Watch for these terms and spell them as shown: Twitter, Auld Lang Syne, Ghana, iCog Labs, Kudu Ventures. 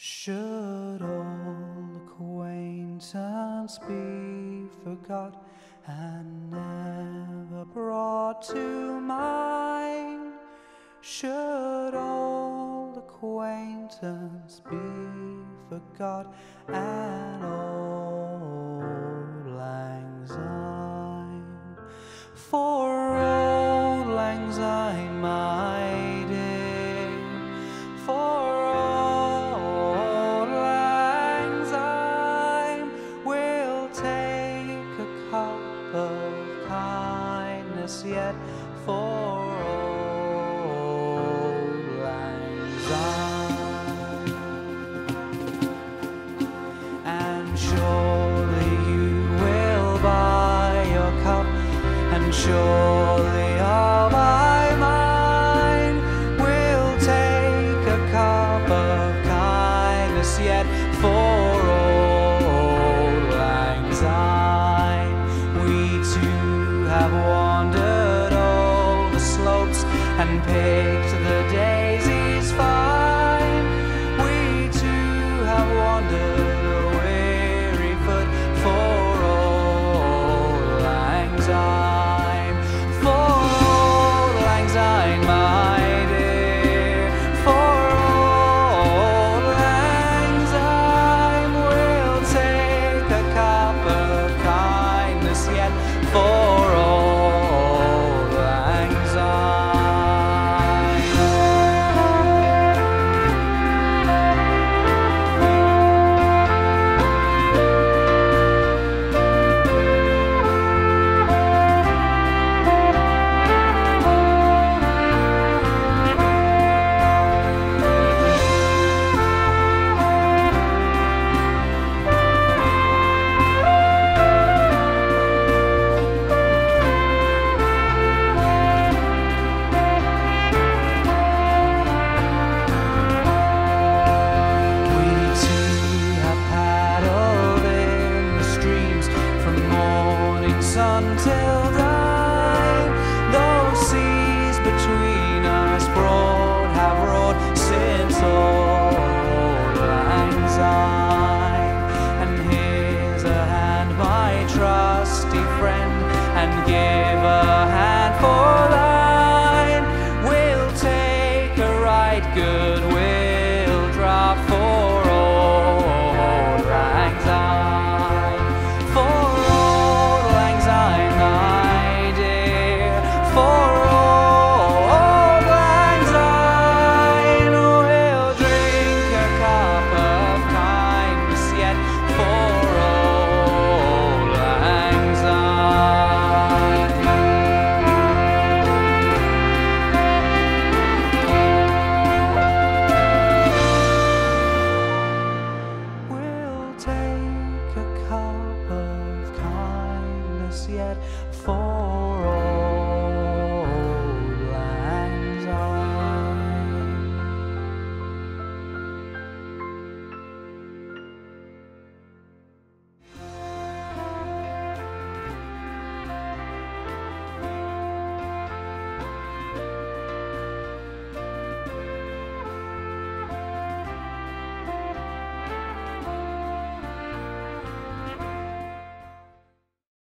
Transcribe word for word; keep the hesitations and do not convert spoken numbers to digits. Should all acquaintance be forgot and never brought to mind? Should all acquaintance be forgot and auld lang syne? For auld lang syne, my dear, for of kindness yet, for auld lang syne. And surely you will buy your cup, and surely I'll buy mine. We'll take a cup of kindness yet, for auld lang syne. Have wandered all the slopes and picked